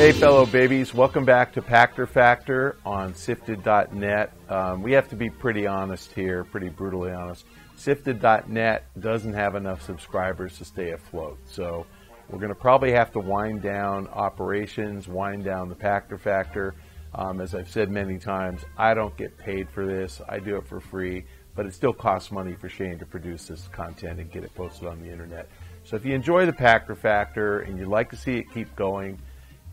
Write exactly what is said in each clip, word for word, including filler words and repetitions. Hey fellow babies, welcome back to Pachter Factor on Sifted dot net. Um, we have to be pretty honest here, pretty brutally honest. Sifted dot net doesn't have enough subscribers to stay afloat. So we're going to probably have to wind down operations, wind down the Pachter Factor. Um, as I've said many times, I don't get paid for this. I do it for free, but it still costs money for Shane to produce this content and get it posted on the internet. So if you enjoy the Pachter Factor and you'd like to see it keep going,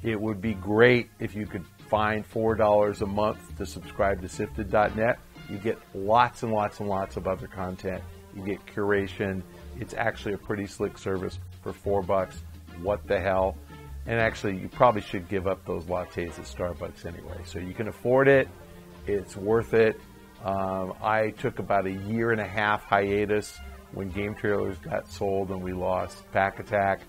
it would be great if you could find four dollars a month to subscribe to Sifted dot net. You get lots and lots and lots of other content. You get curation. It's actually a pretty slick service for four bucks. What the hell? And actually, you probably should give up those lattes at Starbucks anyway. So you can afford it. It's worth it. Um, I took about a year and a half hiatus when Game Trailers got sold and we lost Pack Attack.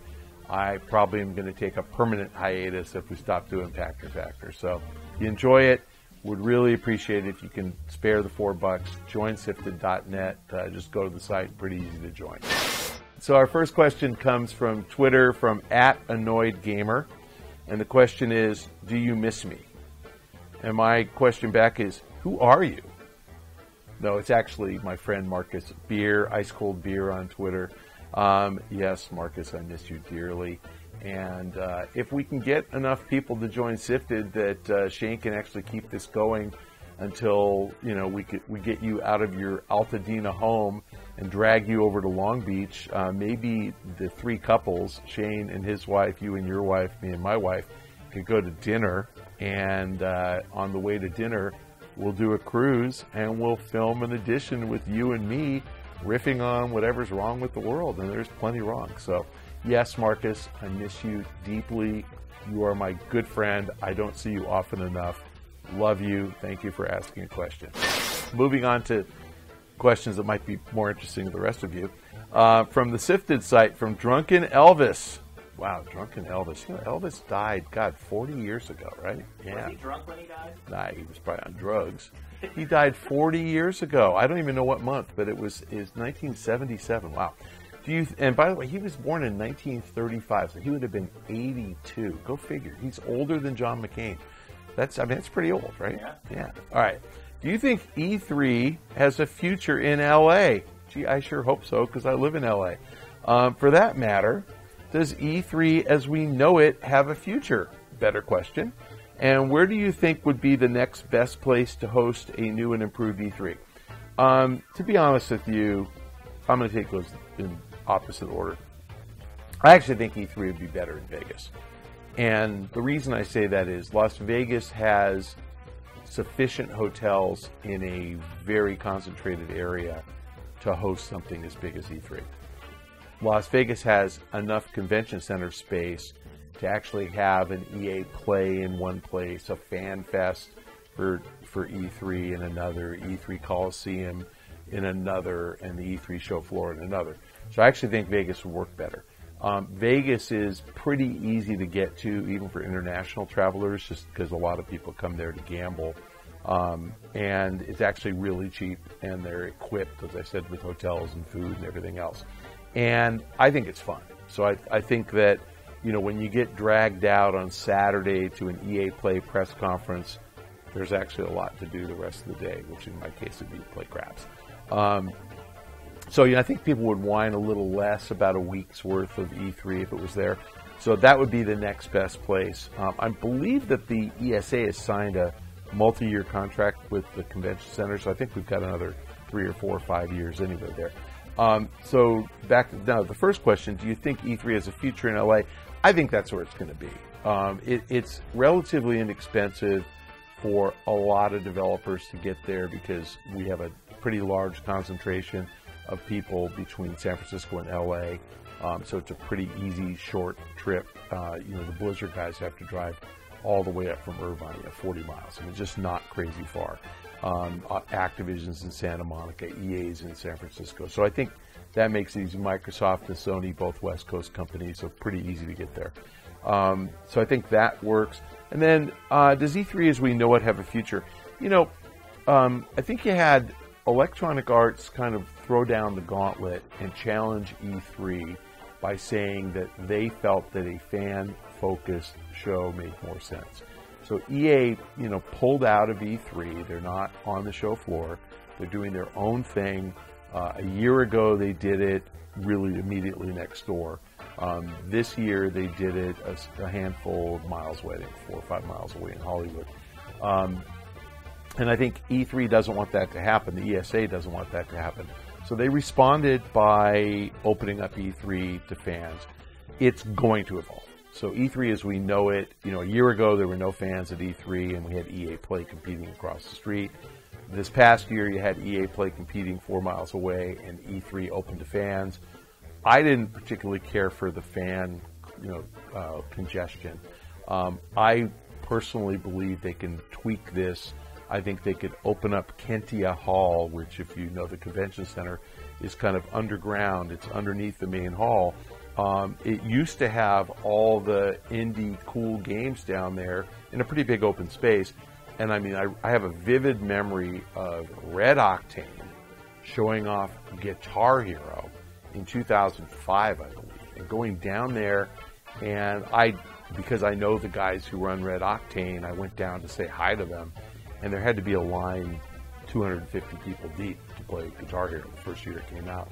I probably am going to take a permanent hiatus if we stop doing Pachter Factor. So if you enjoy it, would really appreciate it if you can spare the four bucks. Join Sifted dot net. Uh, just go to the site. Pretty easy to join. So our first question comes from Twitter from at AnnoyedGamer. And the question is, do you miss me? And my question back is, who are you? No, it's actually my friend Marcus Beer, Ice Cold Beer on Twitter. Um, yes, Marcus, I miss you dearly. And uh, if we can get enough people to join Sifted that uh, Shane can actually keep this going until, you know, we, could, we get you out of your Altadena home and drag you over to Long Beach, uh, maybe the three couples, Shane and his wife, you and your wife, me and my wife, could go to dinner. And uh, on the way to dinner, we'll do a cruise and we'll film an edition with you and me riffing on whatever's wrong with the world, and there's plenty wrong. So yes, Marcus, I miss you deeply. You are my good friend. I don't see you often enough. Love you. Thank you for asking a question. Moving on to questions that might be more interesting to the rest of you. Uh, from the Sifted site, from Drunken Elvis. Wow, Drunken Elvis. You know, Elvis died, God, forty years ago, right? Yeah. Was he drunk when he died? Nah, he was probably on drugs. He died forty years ago. I don't even know what month, but it was is nineteen seventy-seven. Wow. Do you? And by the way, he was born in nineteen thirty-five, so he would have been eighty-two. Go figure. He's older than John McCain. That's I mean, that's pretty old, right? Yeah. Yeah. All right. Do you think E three has a future in L A? Gee, I sure hope so, because I live in L A. Um, for that matter, does E three as we know it have a future? Better question. And where do you think would be the next best place to host a new and improved E three? Um, to be honest with you, I'm going to take those in opposite order. I actually think E three would be better in Vegas. And the reason I say that is Las Vegas has sufficient hotels in a very concentrated area to host something as big as E three. Las Vegas has enough convention center space to actually have an E A Play in one place, a fan fest for, for E three in another, E three Coliseum in another, and the E three show floor in another. So I actually think Vegas would work better. Um, Vegas is pretty easy to get to, even for international travelers, just because a lot of people come there to gamble. Um, and it's actually really cheap, and they're equipped, as I said, with hotels and food and everything else. And I think it's fun. So I, I think that, you know, when you get dragged out on Saturday to an E A Play press conference, there's actually a lot to do the rest of the day, which in my case would be play craps. Um, so, you know, I think people would whine a little less about a week's worth of E three if it was there. So that would be the next best place. Um, I believe that the E S A has signed a multi-year contract with the convention center, so I think we've got another three or four or five years anyway there. Um, so back now, the first question, do you think E three has a future in L A? I think that's where it's going to be. Um, it, it's relatively inexpensive for a lot of developers to get there because we have a pretty large concentration of people between San Francisco and L A. Um, so it's a pretty easy, short trip. Uh, you know, the Blizzard guys have to drive all the way up from Irvine, you know, forty miles. I mean, just not crazy far. Um, Activision's in Santa Monica, E A's in San Francisco. So I think that makes it easy. Microsoft and Sony, both West Coast companies, so pretty easy to get there. Um, so I think that works. And then uh, does E three as we know it have a future? You know, um, I think you had Electronic Arts kind of throw down the gauntlet and challenge E three by saying that they felt that a fan-focused show made more sense. So E A, you know, pulled out of E three. They're not on the show floor. They're doing their own thing. Uh, a year ago, they did it really immediately next door. Um, this year, they did it a, a handful of miles away, four or five miles away in Hollywood. Um, and I think E three doesn't want that to happen. The E S A doesn't want that to happen. So they responded by opening up E three to fans. It's going to evolve. So E three as we know it, you know, a year ago there were no fans at E three and we had E A Play competing across the street. This past year you had E A Play competing four miles away and E three open to fans. I didn't particularly care for the fan, you know, uh, congestion. Um, I personally believe they can tweak this. I think they could open up Kentia Hall, which if you know the convention center is kind of underground. It's underneath the main hall. Um, it used to have all the indie cool games down there in a pretty big open space. And I mean, I, I have a vivid memory of Red Octane showing off Guitar Hero in two thousand five, I believe, and going down there. And I, because I know the guys who run Red Octane, I went down to say hi to them. And there had to be a line two hundred fifty people deep to play Guitar Hero the first year it came out.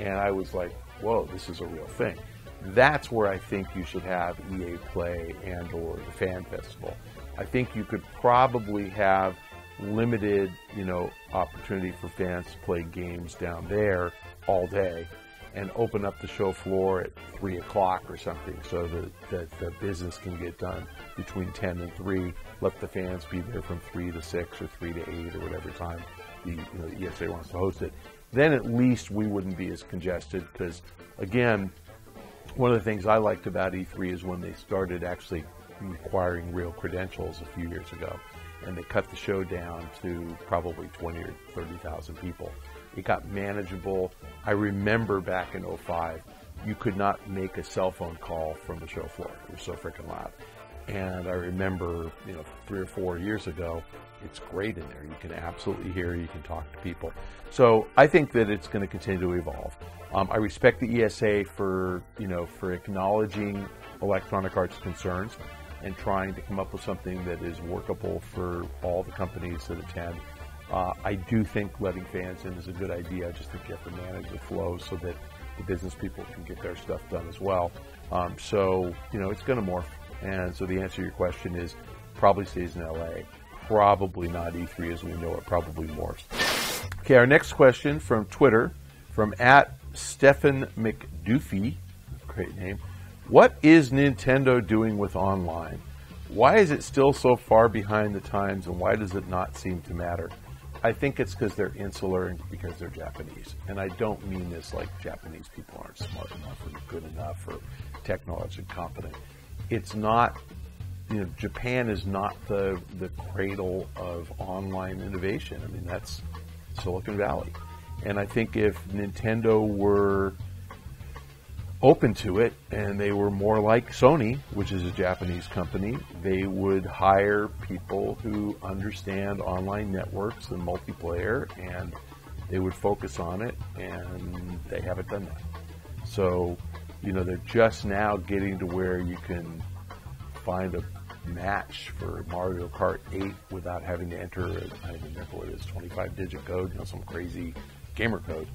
And I was like, whoa, this is a real thing. That's where I think you should have E A Play and or the Fan Festival. I think you could probably have limited, you know, opportunity for fans to play games down there all day and open up the show floor at three o'clock or something so that, that the business can get done between ten and three. Let the fans be there from three to six or three to eight or whatever time the, you know, the E S A wants to host it. Then at least we wouldn't be as congested because, again, one of the things I liked about E three is when they started actually requiring real credentials a few years ago, and they cut the show down to probably twenty or thirty thousand people. It got manageable. I remember back in oh five, you could not make a cell phone call from the show floor. It was so freaking loud. And I remember, you know, three or four years ago, it's great in there. You can absolutely hear, you can talk to people. So I think that it's going to continue to evolve. Um, I respect the E S A for, you know, for acknowledging Electronic Arts concerns and trying to come up with something that is workable for all the companies that attend. Uh, I do think letting fans in is a good idea. I just think you have to manage the flow so that the business people can get their stuff done as well. Um, so, you know, it's going to morph. And so the answer to your question is probably stays in L A. Probably not E three as we know it, probably morphs. Okay, our next question from Twitter, from at Stefan McDoofy, great name. What is Nintendo doing with online? Why is it still so far behind the times and why does it not seem to matter? I think it's because they're insular and because they're Japanese. And I don't mean this like Japanese people aren't smart enough or good enough or technologically competent. It's not, you know, Japan is not the, the cradle of online innovation. I mean, that's Silicon Valley. And I think if Nintendo were open to it and they were more like Sony, which is a Japanese company, they would hire people who understand online networks and multiplayer and they would focus on it, and they haven't done that. So, you know, they're just now getting to where you can find a match for Mario Kart eight without having to enter, I don't remember what it is, twenty-five digit code, you know, some crazy gamer code.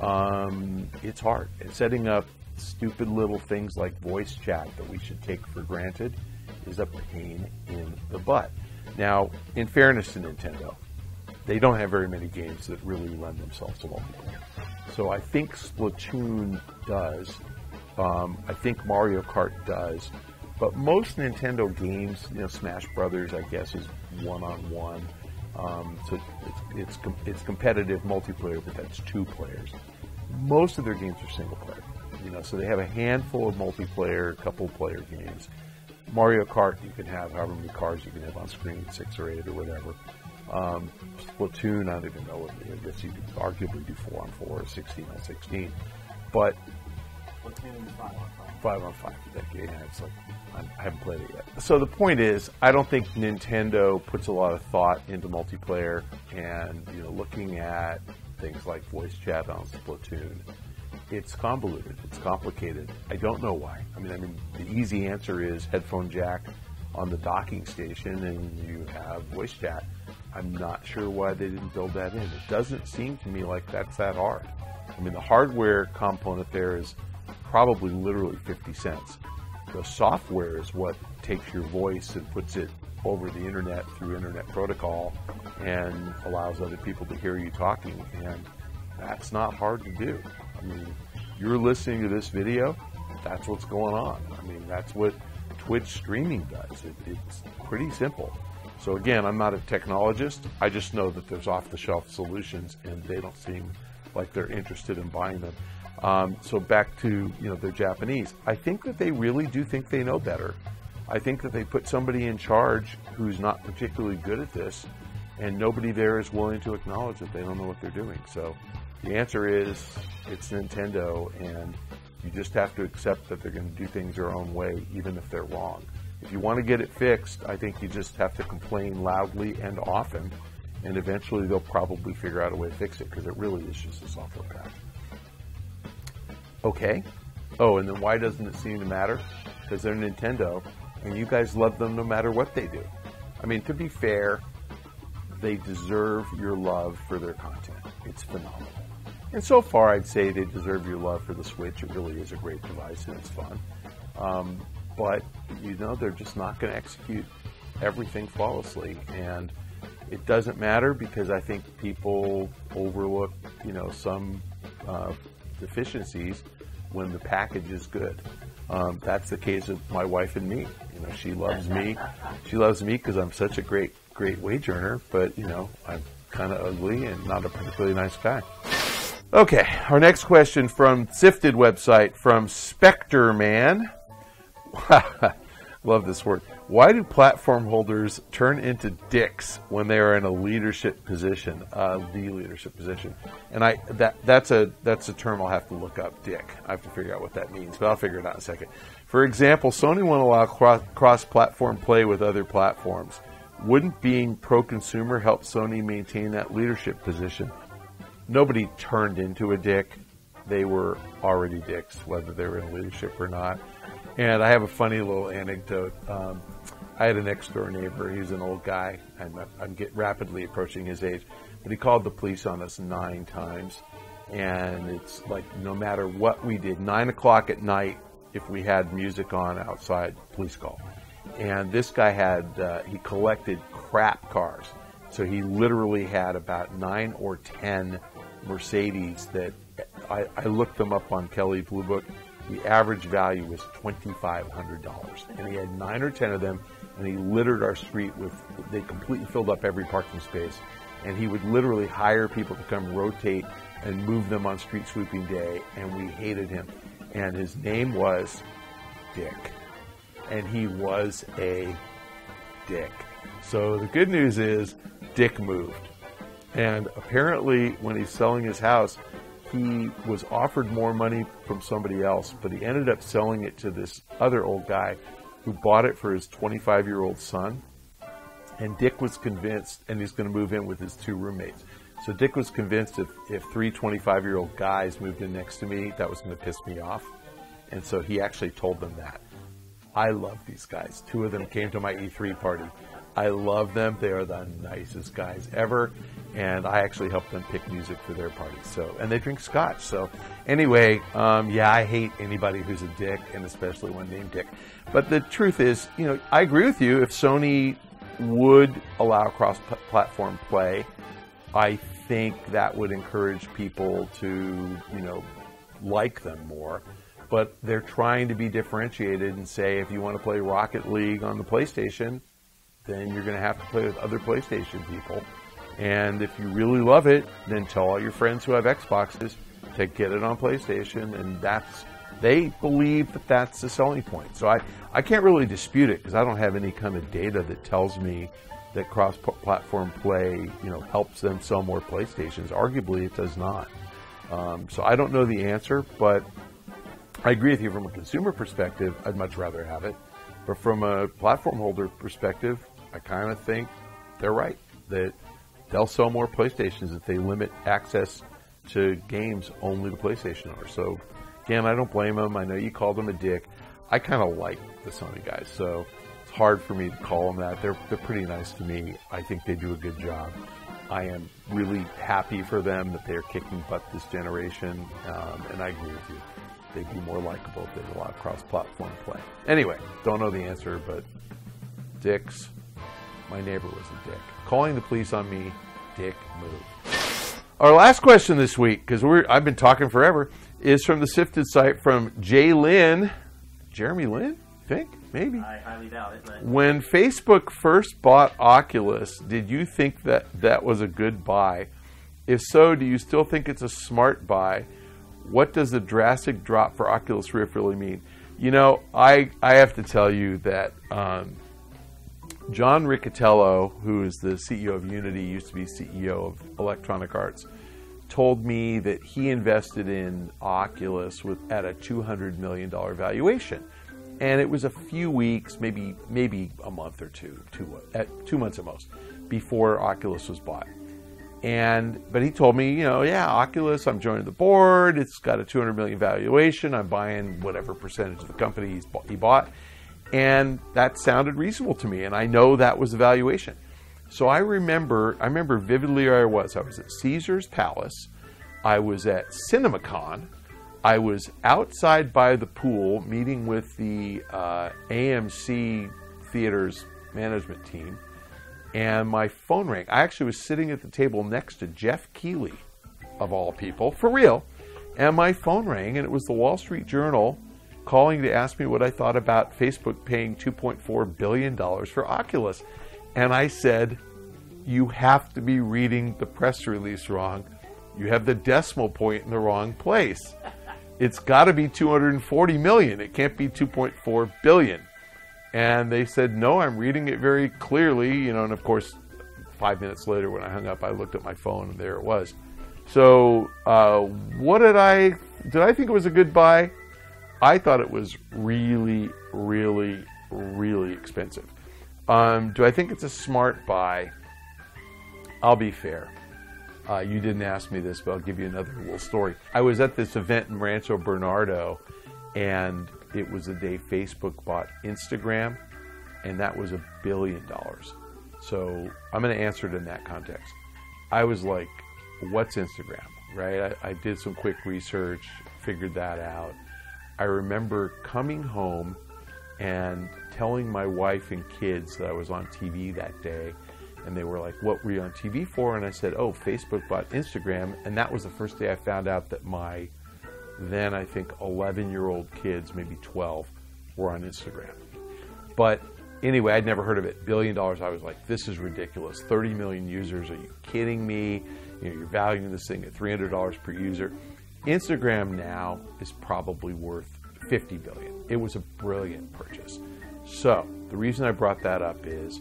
Um, it's hard. And setting up stupid little things like voice chat that we should take for granted is a pain in the butt. Now, in fairness to Nintendo, they don't have very many games that really lend themselves to multiplayer. So I think Splatoon does. Um, I think Mario Kart does, but most Nintendo games, you know, Smash Brothers, I guess, is one-on-one. Um, so it's, it's, it's competitive multiplayer, but that's two players. Most of their games are single player, you know, so they have a handful of multiplayer, couple player games. Mario Kart, you can have however many cars you can have on screen, six or eight or whatever. Um, Splatoon, I don't even know what it is. I guess you could arguably do four on four or sixteen on sixteen, but Five on five. Five on five. That game, it's like, I haven't played it yet. So the point is, I don't think Nintendo puts a lot of thought into multiplayer, and you know, looking at things like voice chat on Splatoon it's convoluted, it's complicated. I don't know why. I mean, I mean, the easy answer is headphone jack on the docking station and you have voice chat. I'm not sure why they didn't build that in. It doesn't seem to me like that's that hard. I mean, the hardware component there is probably literally fifty cents. The software is what takes your voice and puts it over the internet through internet protocol and allows other people to hear you talking, and that's not hard to do. I mean, you're listening to this video, that's what's going on. I mean, that's what Twitch streaming does. It, it's pretty simple. So again, I'm not a technologist. I just know that there's off-the-shelf solutions and they don't seem like they're interested in buying them. Um, so back to, you know, they're Japanese. I think that they really do think they know better. I think that they put somebody in charge who's not particularly good at this, and nobody there is willing to acknowledge that they don't know what they're doing. So the answer is it's Nintendo, and you just have to accept that they're going to do things their own way, even if they're wrong. If you want to get it fixed, I think you just have to complain loudly and often, and eventually they'll probably figure out a way to fix it, because it really is just a software patch. Okay. Oh, and then why doesn't it seem to matter? Because they're Nintendo, and you guys love them no matter what they do. I mean, to be fair, they deserve your love for their content. It's phenomenal. And so far, I'd say they deserve your love for the Switch. It really is a great device, and it's fun. Um, but, you know, they're just not going to execute everything flawlessly. And it doesn't matter, because I think people overlook, you know, some uh, deficiencies when the package is good. Um, that's the case of my wife and me. You know, she loves me. She loves me because I'm such a great, great wage earner, but, you know, I'm kind of ugly and not a particularly nice guy. Okay, our next question from Sifted website from Spectre Man. Love this word. Why do platform holders turn into dicks when they are in a leadership position, uh, the leadership position? And I that that's a that's a term I'll have to look up. Dick. I have to figure out what that means, but I'll figure it out in a second. For example, Sony won't allow cross, cross-platform play with other platforms. Wouldn't being pro-consumer help Sony maintain that leadership position? Nobody turned into a dick. They were already dicks, whether they were in leadership or not. And I have a funny little anecdote. Um, I had a next-door neighbor. He was an old guy. I'm, I'm get rapidly approaching his age. But he called the police on us nine times. And it's like, no matter what we did, nine o'clock at night, if we had music on outside, police call. And this guy had, uh, he collected crap cars. So he literally had about nine or ten Mercedes that I, I looked them up on Kelly Blue Book. The average value was twenty-five hundred dollars. And he had nine or ten of them, and he littered our street with, they completely filled up every parking space. And he would literally hire people to come rotate and move them on street sweeping day, and we hated him. And his name was Dick. And he was a dick. So the good news is Dick moved. And apparently when he's selling his house, he was offered more money from somebody else, but he ended up selling it to this other old guy who bought it for his twenty-five-year-old son. And Dick was convinced, and he's going to move in with his two roommates. So Dick was convinced if, if three twenty-five-year-old guys moved in next to me, that was going to piss me off. And so he actually told them that. I love these guys. Two of them came to my E three party. I love them. They are the nicest guys ever. And I actually helped them pick music for their parties. So, and they drink scotch. So anyway, um, yeah, I hate anybody who's a dick, and especially one named Dick. But the truth is, you know, I agree with you. If Sony would allow cross-platform play, I think that would encourage people to, you know, like them more. But they're trying to be differentiated and say, if you want to play Rocket League on the PlayStation, then you're going to have to play with other PlayStation people. And if you really love it, then tell all your friends who have Xboxes to get it on PlayStation. And that's, they believe that that's the selling point. So I, I can't really dispute it, because I don't have any kind of data that tells me that cross-platform play, you know, helps them sell more PlayStations. Arguably, it does not. Um, so I don't know the answer, but I agree with you. From a consumer perspective, I'd much rather have it. But from a platform holder perspective, I kind of think they're right, that they'll sell more PlayStations if they limit access to games only the PlayStation are. So again, I don't blame him. I know you called him a dick. I kind of like the Sony guys, so it's hard for me to call them that. They're, they're pretty nice to me. I think they do a good job. I am really happy for them that they're kicking butt this generation, um, and I agree with you. They'd be more likable if there's a lot of cross-platform play. Anyway, don't know the answer, but dicks. My neighbor was a dick. Calling the police on me, dick move. Our last question this week, because we're I've been talking forever, is from the Sifted site from Jay Lynn. Jeremy Lynn, I think, maybe. I highly doubt it, but... When Facebook first bought Oculus, did you think that that was a good buy? If so, do you still think it's a smart buy? What does the drastic drop for Oculus Rift really mean? You know, I, I have to tell you that um, John Riccatello, who is the C E O of Unity, used to be C E O of Electronic Arts, told me that he invested in Oculus with, at a two hundred million dollar valuation. And it was a few weeks, maybe maybe a month or two, two, at two months at most, before Oculus was bought. And, but he told me, you know, yeah, Oculus, I'm joining the board. It's got a two hundred million valuation. I'm buying whatever percentage of the company he's bought, he bought. And that sounded reasonable to me. And I know that was the valuation. So I remember, I remember vividly where I was. I was at Caesar's Palace. I was at CinemaCon. I was outside by the pool meeting with the uh, A M C Theaters management team. And my phone rang. I actually was sitting at the table next to Jeff Keighley, of all people, for real. And my phone rang, and it was the Wall Street Journal calling to ask me what I thought about Facebook paying two point four billion dollars for Oculus. And I said, you have to be reading the press release wrong. You have the decimal point in the wrong place. It's got to be two hundred forty million. It can't be two point four billion. And they said, no, I'm reading it very clearly, you know, and of course, five minutes later when I hung up, I looked at my phone and there it was. So uh, what did I, did I think it was a good buy? I thought it was really, really, really expensive. Um, do I think it's a smart buy? I'll be fair. Uh, you didn't ask me this, but I'll give you another little story. I was at this event in Rancho Bernardo, and it was the day Facebook bought Instagram, and that was a billion dollars. So I'm going to answer it in that context. I was like, what's Instagram, right? I, I did some quick research, figured that out. I remember coming home and telling my wife and kids that I was on T V that day, and they were like, what were you on T V for? And I said, oh, Facebook bought Instagram, and that was the first day I found out that my then I think eleven year old kids, maybe twelve, were on Instagram. But anyway, I'd never heard of it. Billion dollars. I was like, this is ridiculous. Thirty million users, are you kidding me? You know, you're valuing this thing at three hundred dollars per user. Instagram now is probably worth fifty billion. It was a brilliant purchase. So the reason I brought that up is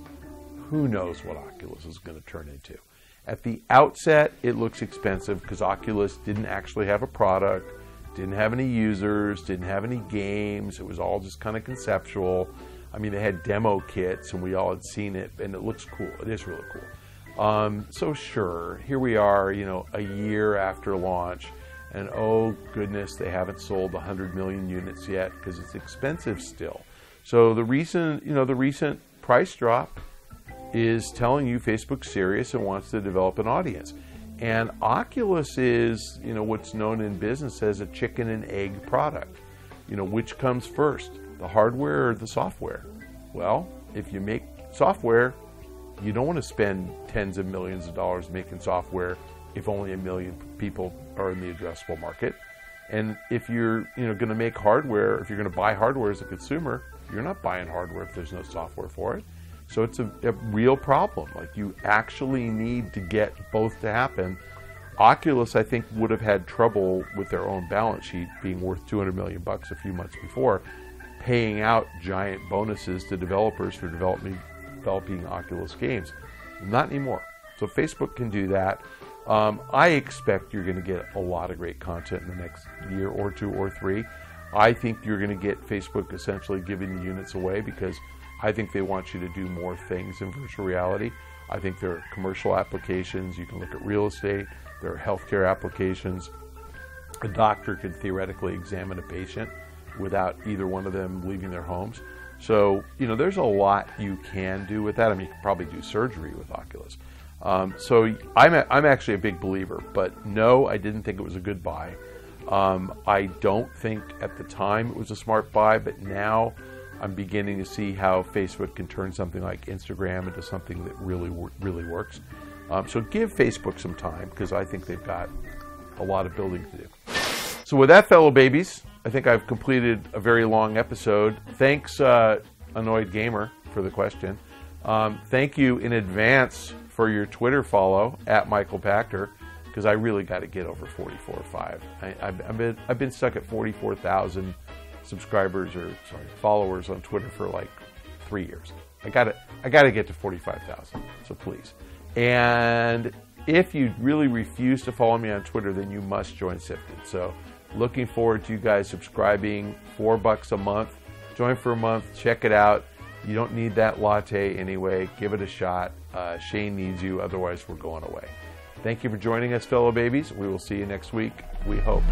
who knows what Oculus is going to turn into. At the outset, it looks expensive because Oculus didn't actually have a product, didn't have any users, didn't have any games. It was all just kind of conceptual. I mean, they had demo kits and we all had seen it, and it looks cool. It is really cool. Um, so sure, here we are, you know, a year after launch, and oh goodness, they haven't sold one hundred million units yet because it's expensive still. So the recent, you know, the recent price drop is telling you Facebook's serious and wants to develop an audience. And Oculus is, you know, what's known in business as a chicken and egg product. You know, which comes first, the hardware or the software? Well, if you make software, you don't want to spend tens of millions of dollars making software if only a million people are in the addressable market. And if you're, you know, going to make hardware, if you're going to buy hardware as a consumer, you're not buying hardware if there's no software for it. So it's a, a real problem. Like, you actually need to get both to happen. Oculus, I think, would have had trouble with their own balance sheet being worth two hundred million bucks a few months before, paying out giant bonuses to developers for developing, developing Oculus games. Not anymore. So Facebook can do that. Um, I expect you're going to get a lot of great content in the next year or two or three. I think you're going to get Facebook essentially giving the units away because I think they want you to do more things in virtual reality. I think there are commercial applications. You can look at real estate. there are healthcare applications. A doctor could theoretically examine a patient without either one of them leaving their homes. So, you know, there's a lot you can do with that. I mean, you could probably do surgery with Oculus. Um, so I'm, a, I'm actually a big believer, but no, I didn't think it was a good buy. Um, I don't think at the time it was a smart buy, but now I'm beginning to see how Facebook can turn something like Instagram into something that really, really works. Um, so give Facebook some time, because I think they've got a lot of building to do. So with that, fellow babies, I think I've completed a very long episode. Thanks, uh, AnnoyedGamer, for the question. Um, thank you in advance for your Twitter follow, at Michael Pachter, because I really got to get over forty-four five. I, I've, I've, been, I've been stuck at forty-four thousand subscribers, or sorry, followers on Twitter for like three years. I gotta, I gotta get to forty-five thousand, so please. And if you really refuse to follow me on Twitter, then you must join Sifted. So looking forward to you guys subscribing, four bucks a month. Join for a month, check it out. You don't need that latte anyway. Give it a shot. Uh, Shane needs you, otherwise we're going away. Thank you for joining us, fellow babies. We will see you next week, we hope.